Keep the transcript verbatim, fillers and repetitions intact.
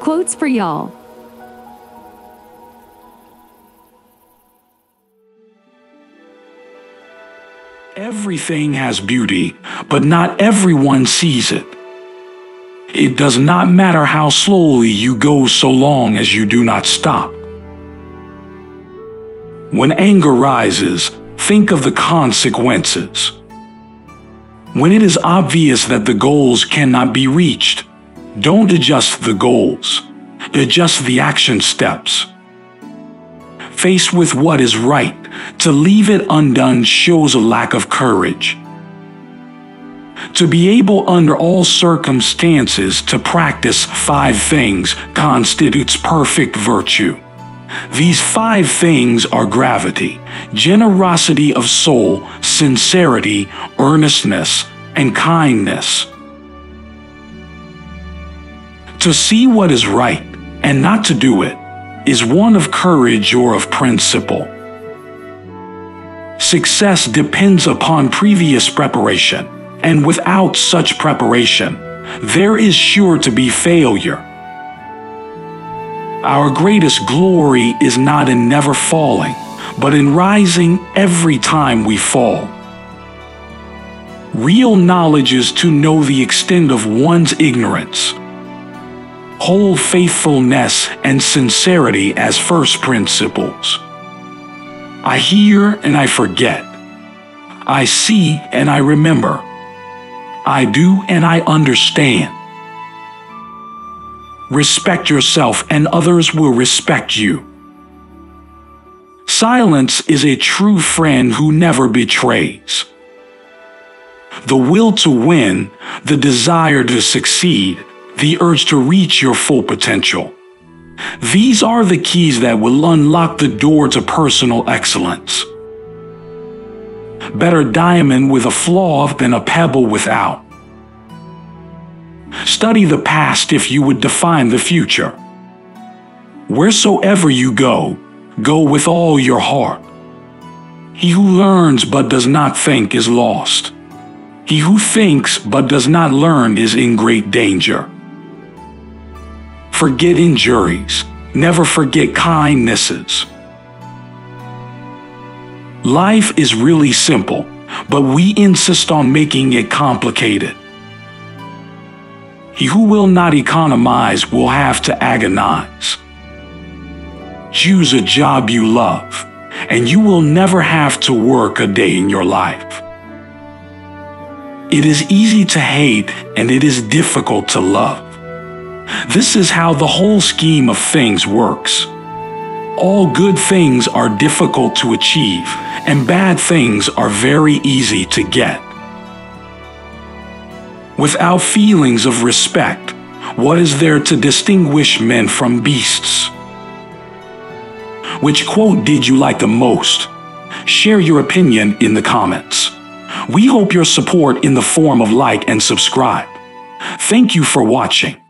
Quotes for y'all. Everything has beauty, but not everyone sees it. It does not matter how slowly you go so long as you do not stop. When anger rises, think of the consequences. When it is obvious that the goals cannot be reached, don't adjust the goals. Adjust the action steps. Faced with what is right, to leave it undone shows a lack of courage. To be able under all circumstances to practice five things constitutes perfect virtue. These five things are gravity, generosity of soul, sincerity, earnestness, and kindness. To see what is right and not to do it is one of courage or of principle. Success depends upon previous preparation, and without such preparation, there is sure to be failure. Our greatest glory is not in never falling, but in rising every time we fall. Real knowledge is to know the extent of one's ignorance. Hold faithfulness and sincerity as first principles. I hear and I forget. I see and I remember. I do and I understand. Respect yourself, and others will respect you. Silence is a true friend who never betrays. The will to win, the desire to succeed, the urge to reach your full potential. These are the keys that will unlock the door to personal excellence. Better diamond with a flaw than a pebble without. Study the past if you would define the future. Wheresoever you go, go with all your heart. He who learns but does not think is lost. He who thinks but does not learn is in great danger. Forget injuries. Never forget kindnesses. Life is really simple, but we insist on making it complicated. He who will not economize will have to agonize. Choose a job you love, and you will never have to work a day in your life. It is easy to hate, and it is difficult to love. This is how the whole scheme of things works. All good things are difficult to achieve, and bad things are very easy to get. Without feelings of respect, what is there to distinguish men from beasts? Which quote did you like the most? Share your opinion in the comments. We hope your support in the form of like and subscribe. Thank you for watching.